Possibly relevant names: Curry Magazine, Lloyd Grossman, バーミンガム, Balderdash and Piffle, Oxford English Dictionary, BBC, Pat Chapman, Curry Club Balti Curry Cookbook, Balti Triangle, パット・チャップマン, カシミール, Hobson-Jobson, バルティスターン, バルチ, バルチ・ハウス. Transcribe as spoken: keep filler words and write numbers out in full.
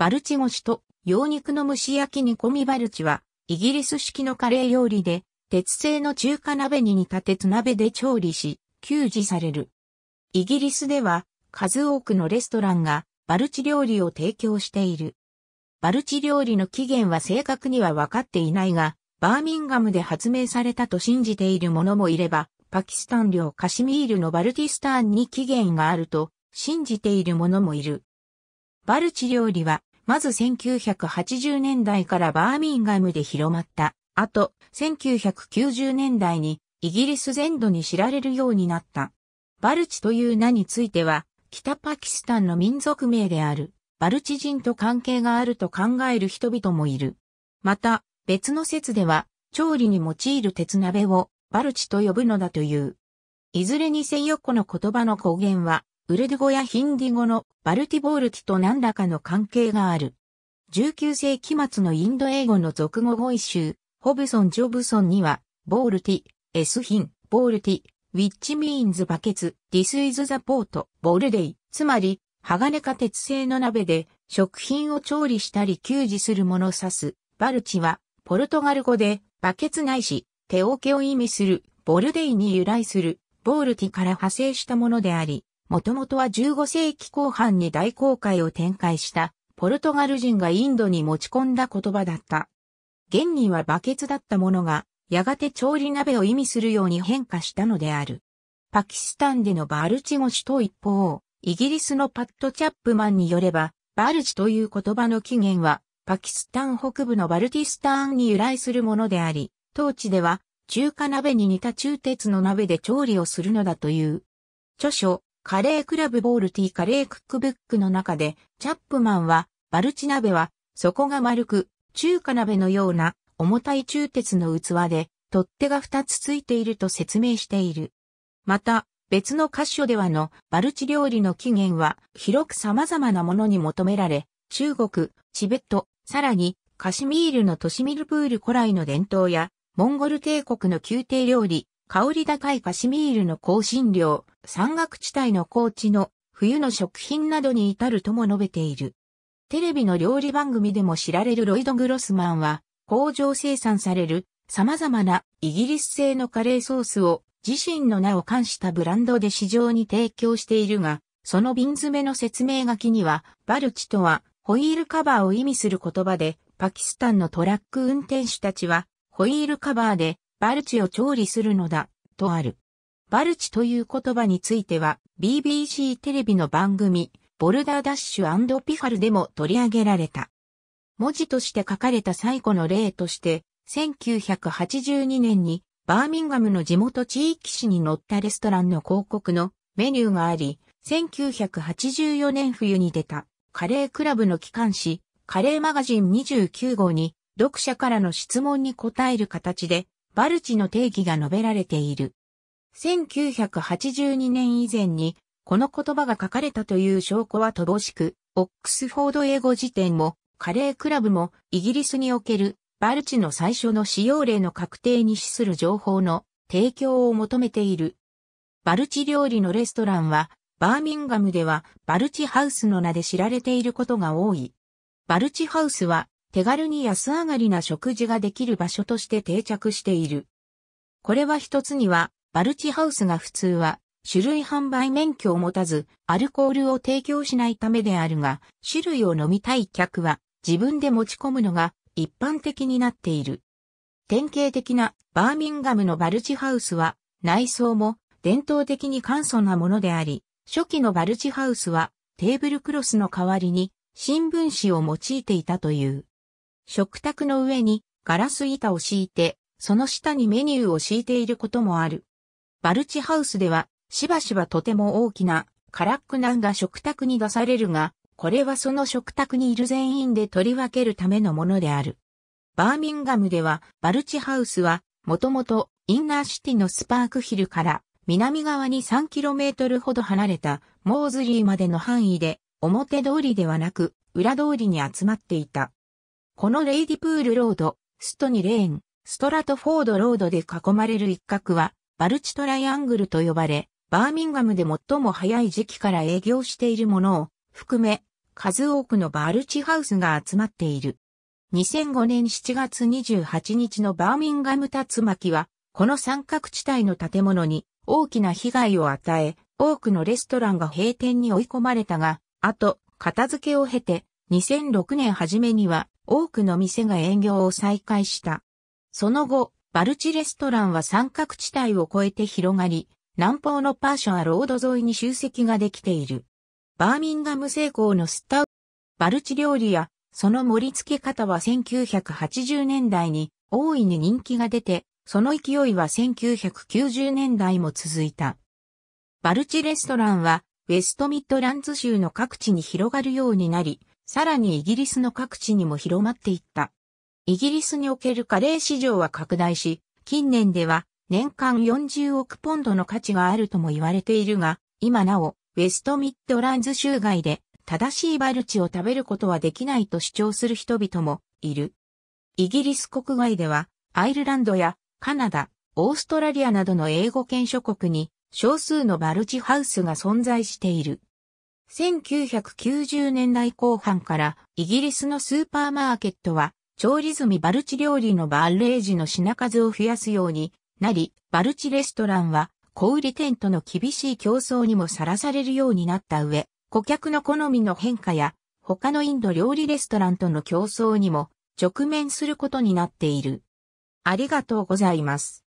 バルチゴシと羊肉の蒸し焼き煮込みバルチは、イギリス式のカレー料理で、鉄製の中華鍋に似た鉄鍋で調理し、給仕される。イギリスでは、数多くのレストランが、バルチ料理を提供している。バルチ料理の起源は正確には分かっていないが、バーミンガムで発明されたと信じている者もいれば、パキスタン領カシミールのバルティスターンに起源があると信じている者もいる。バルチ料理は、まずせんきゅうひゃくはちじゅうねんだいからバーミンガムで広まった。あと、せんきゅうひゃくきゅうじゅうねんだいにイギリス全土に知られるようになった。バルチという名については、北パキスタンの民族名である、バルチ人と関係があると考える人々もいる。また、別の説では、調理に用いる鉄鍋をバルチと呼ぶのだという。いずれにせよこの言葉の語源は、ウルドゥ語やヒンディ語のバルティボールティと何らかの関係がある。じゅうきゅうせいき末のインド英語の俗語語彙集、ホブソン・ジョブソンには、ボールティ、エスヒン、ボールティ、which means バケツ、this is the pot, ボールデイ、つまり、鋼か鉄製の鍋で食品を調理したり給仕するものを指す。バルチは、ポルトガル語で、バケツないし、手桶を意味する、ボルデイに由来する、ボールティから派生したものであり、もともとはじゅうごせいきこう半に大航海を展開した、ポルトガル人がインドに持ち込んだ言葉だった。現にはバケツだったものが、やがて調理鍋を意味するように変化したのである。パキスタンでのバルチゴシと一方、イギリスのパット・チャップマンによれば、バルチという言葉の起源は、パキスタン北部のバルティスターンに由来するものであり、当地では中華鍋に似た鋳鉄の鍋で調理をするのだという。著書、カレークラブボールティカレークックブックの中で、チャップマンは、バルチ鍋は、底が丸く、中華鍋のような重たい鋳鉄の器で取っ手がふたつついていると説明している。また別の箇所ではのバルチ料理の起源は広く様々なものに求められ中国、チベット、さらにカシミールの都市ミルプール古来の伝統やモンゴル帝国の宮廷料理、香り高いカシミールの香辛料、山岳地帯の高地の冬の食品などに至るとも述べている。テレビの料理番組でも知られるロイド・グロスマンは、工場生産される様々なイギリス製のカレーソースを自身の名を冠したブランドで市場に提供しているが、その瓶詰めの説明書きには、バルチとはホイールカバーを意味する言葉で、パキスタンのトラック運転手たちはホイールカバーでバルチを調理するのだ、とある。バルチという言葉については、ビービーシー テレビの番組、ボルダーダッシュ&ピファルでも取り上げられた。文字として書かれた最古の例として、せんきゅうひゃくはちじゅうにねんにバーミンガムの地元地域紙に載ったレストランの広告のメニューがあり、せんきゅうひゃくはちじゅうよねん冬に出たカレークラブの機関紙、カレーマガジンにじゅうきゅうごうに読者からの質問に答える形でバルチの定義が述べられている。せんきゅうひゃくはちじゅうにねん以前に、この言葉が書かれたという証拠は乏しく、オックスフォード英語辞典も、カレークラブも、イギリスにおける、バルチの最初の使用例の確定に資する情報の提供を求めている。バルチ料理のレストランは、バーミンガムでは、バルチハウスの名で知られていることが多い。バルチハウスは、手軽に安上がりな食事ができる場所として定着している。これは一つには、バルチハウスが普通は、種類販売免許を持たず、アルコールを提供しないためであるが、種類を飲みたい客は自分で持ち込むのが一般的になっている。典型的なバーミンガムのバルチハウスは、内装も伝統的に簡素なものであり、初期のバルチハウスはテーブルクロスの代わりに新聞紙を用いていたという。食卓の上にガラス板を敷いて、その下にメニューを敷いていることもある。バルチハウスでは、しばしばとても大きなカラックナンが食卓に出されるが、これはその食卓にいる全員で取り分けるためのものである。バーミンガムではバルチハウスはもともとインナーシティのスパークヒルから南側に さんキロメートル ほど離れたモーズリーまでの範囲で表通りではなく裏通りに集まっていた。このレイディプールロード、ストニーレーン、ストラトフォードロードで囲まれる一角はバルチトライアングルと呼ばれ、バーミンガムで最も早い時期から営業しているものを含め、数多くのバールチハウスが集まっている。にせんごねんしちがつにじゅうはちにちのバーミンガム竜巻は、この三角地帯の建物に大きな被害を与え、多くのレストランが閉店に追い込まれたが、あと、片付けを経て、にせんろくねん初めには多くの店が営業を再開した。その後、バルチレストランは三角地帯を越えて広がり、南方のパーシャーロード沿いに集積ができている。バーミンガム製鋼のスタウバルチ料理や、その盛り付け方はせんきゅうひゃくはちじゅうねんだいに大いに人気が出て、その勢いはせんきゅうひゃくきゅうじゅうねんだいも続いた。バルチレストランはウェストミッドランズ州の各地に広がるようになり、さらにイギリスの各地にも広まっていった。イギリスにおけるカレー市場は拡大し、近年では年間よんじゅうおくポンドの価値があるとも言われているが、今なおウェストミッドランズ州外で正しいバルチを食べることはできないと主張する人々もいる。イギリス国外ではアイルランドやカナダ、オーストラリアなどの英語圏諸国に少数のバルチハウスが存在している。せんきゅうひゃくきゅうじゅうねんだいこうはんからイギリスのスーパーマーケットは調理済みバルチ料理のバーレージの品数を増やすようになり、バルチレストランは小売店との厳しい競争にもさらされるようになった上、顧客の好みの変化や他のインド料理レストランとの競争にも直面することになっている。ありがとうございます。